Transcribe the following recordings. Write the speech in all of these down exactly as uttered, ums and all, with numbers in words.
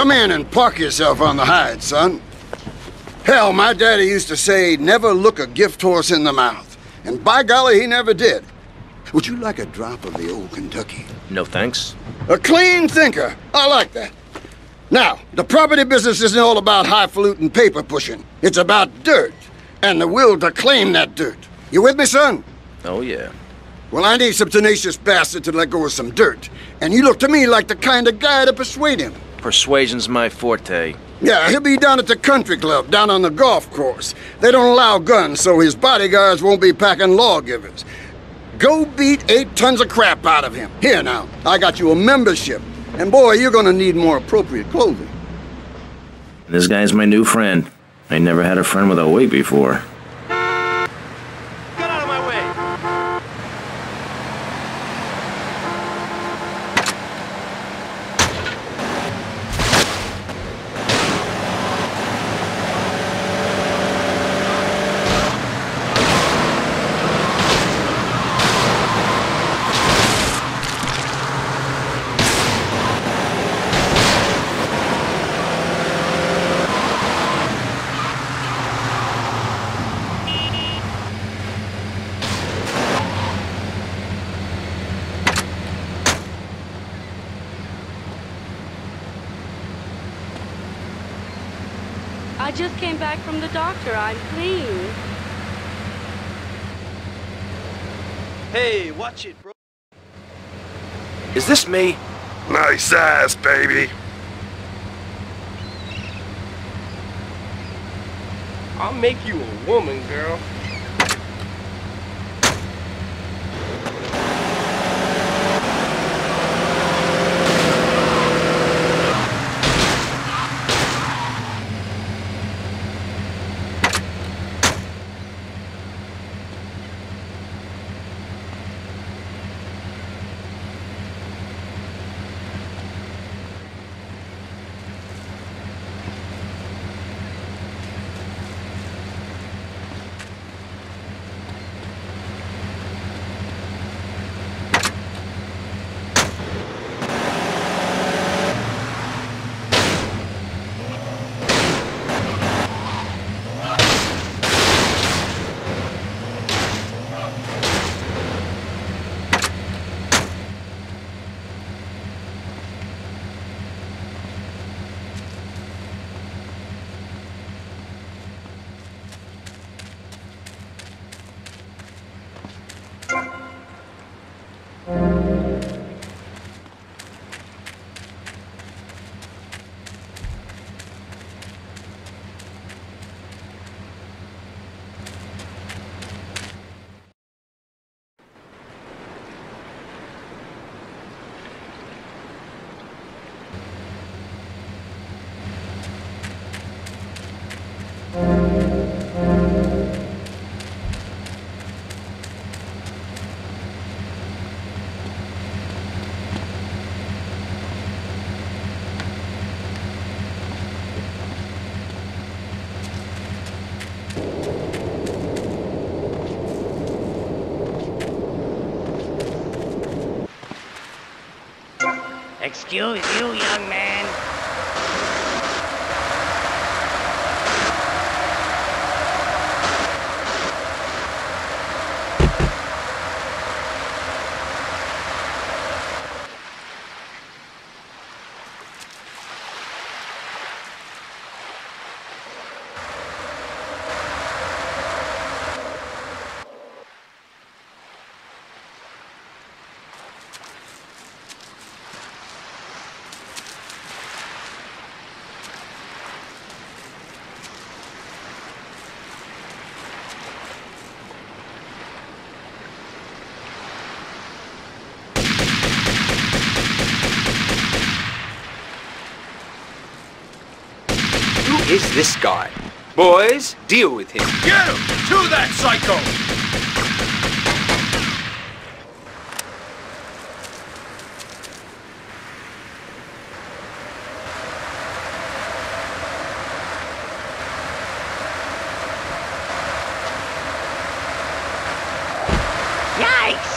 Come in and park yourself on the hide, son. Hell, my daddy used to say, never look a gift horse in the mouth. And by golly, he never did. Would you like a drop of the old Kentucky? No, thanks. A clean thinker. I like that. Now, the property business isn't all about highfalutin paper pushing. It's about dirt and the will to claim that dirt. You with me, son? Oh, yeah. Well, I need some tenacious bastard to let go of some dirt. And you look to me like the kind of guy to persuade him. Persuasion's my forte. Yeah, he'll be down at the country club, down on the golf course. They don't allow guns, so his bodyguards won't be packing lawgivers. Go beat eight tons of crap out of him. Here now, I got you a membership. And boy, you're gonna need more appropriate clothing. This guy's my new friend. I never had a friend with a weight before. I just came back from the doctor. I'm clean. Hey, watch it, bro. Is this me? Nice ass, baby. I'll make you a woman, girl. Excuse you, young man. Is this guy? Boys, deal with him. Get him! To that psycho! Yikes!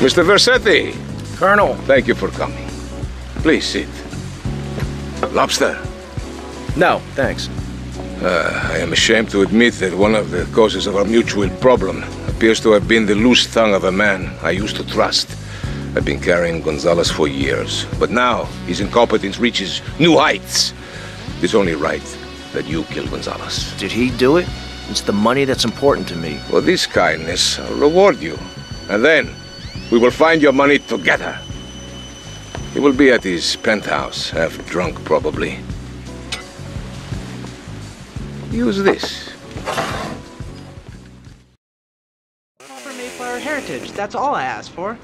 Mister Versetti. Colonel. Thank you for coming. Please sit. Lobster? No, thanks. Uh, I am ashamed to admit that one of the causes of our mutual problem appears to have been the loose tongue of a man I used to trust. I've been carrying Gonzalez for years, but now his incompetence reaches new heights. It's only right that you killed Gonzalez. Did he do it? It's the money that's important to me. For this kindness, I'll reward you. And then, we will find your money together. He will be at his penthouse, half drunk probably. Use this. For Mayflower Heritage, that's all I asked for.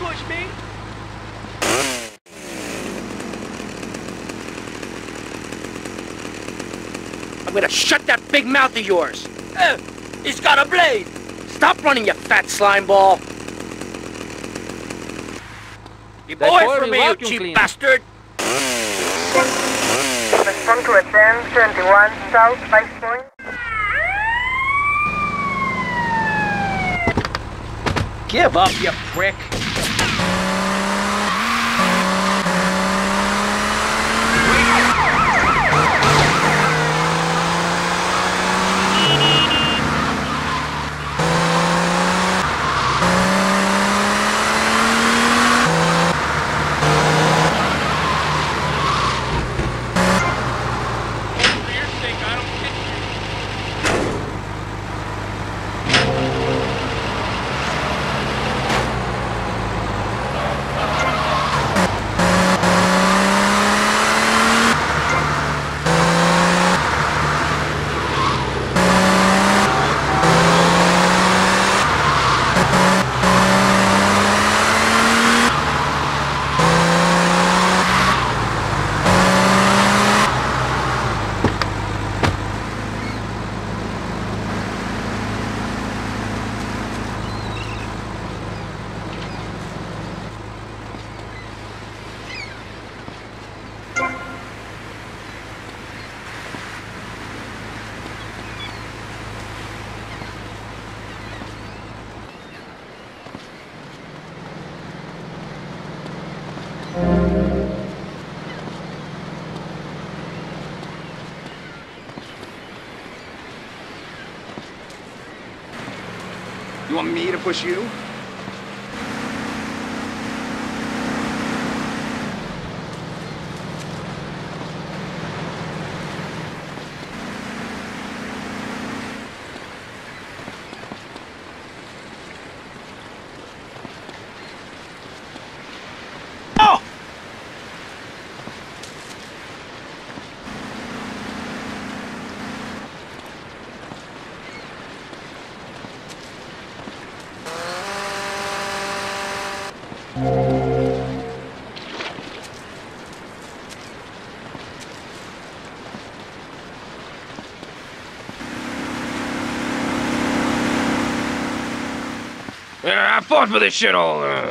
Push me. I'm gonna shut that big mouth of yours. Uh, he's got a blade. Stop running, you fat slime ball. You boy for me, you cheap clean. Bastard. Respond to attempt twenty-one South Vice Point. Give up, you prick. You want me to push you? Yeah, I fought for this shit all. Uh...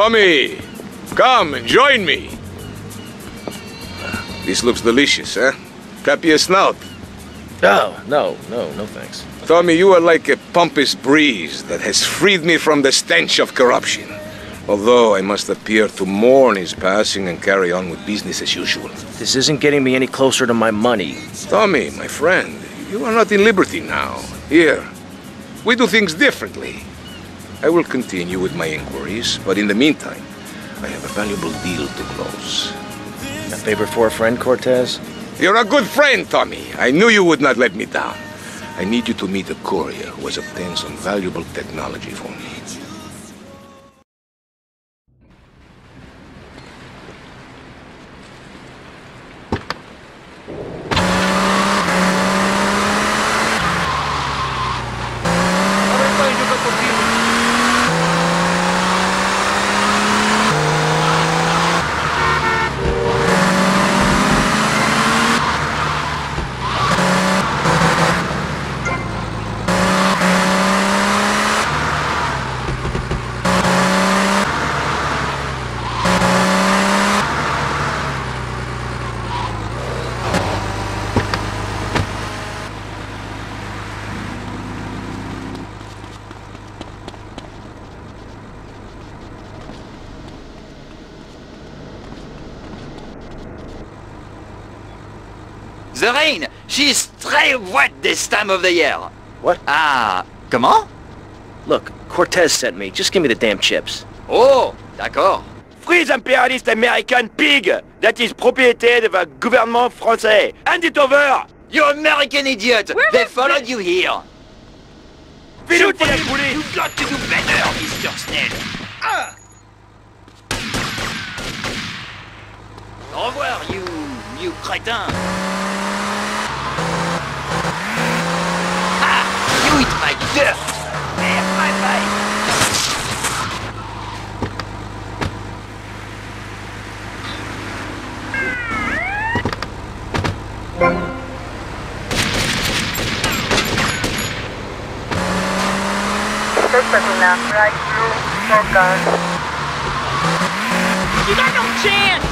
Tommy, come and join me. This looks delicious, huh? Clap your snout. No, no, no, no thanks. Tommy, you are like a pompous breeze that has freed me from the stench of corruption. Although I must appear to mourn his passing and carry on with business as usual. This isn't getting me any closer to my money. Tommy, my friend, you are not in liberty now. Here, we do things differently. I will continue with my inquiries, but in the meantime, I have a valuable deal to close. A favor for a friend, Cortez? You're a good friend, Tommy. I knew you would not let me down. I need you to meet a courier who has obtained some valuable technology for me. The rain! She's très wet this time of the year! What? Ah, comment? Look, Cortez sent me. Just give me the damn chips. Oh, d'accord. Free the imperialist American pig! That is propriété of a gouvernement français! Hand it over! You American idiot! Where they followed you here! Shoot him! You got to do better, Mister Snell! Ah! Au revoir, you... you crétin! My dirt! There's my face! Persona, right through, for guns. You got no chance!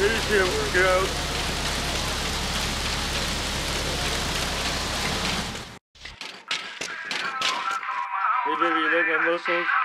Here's him, Scout. Hey, baby, you like my muscles?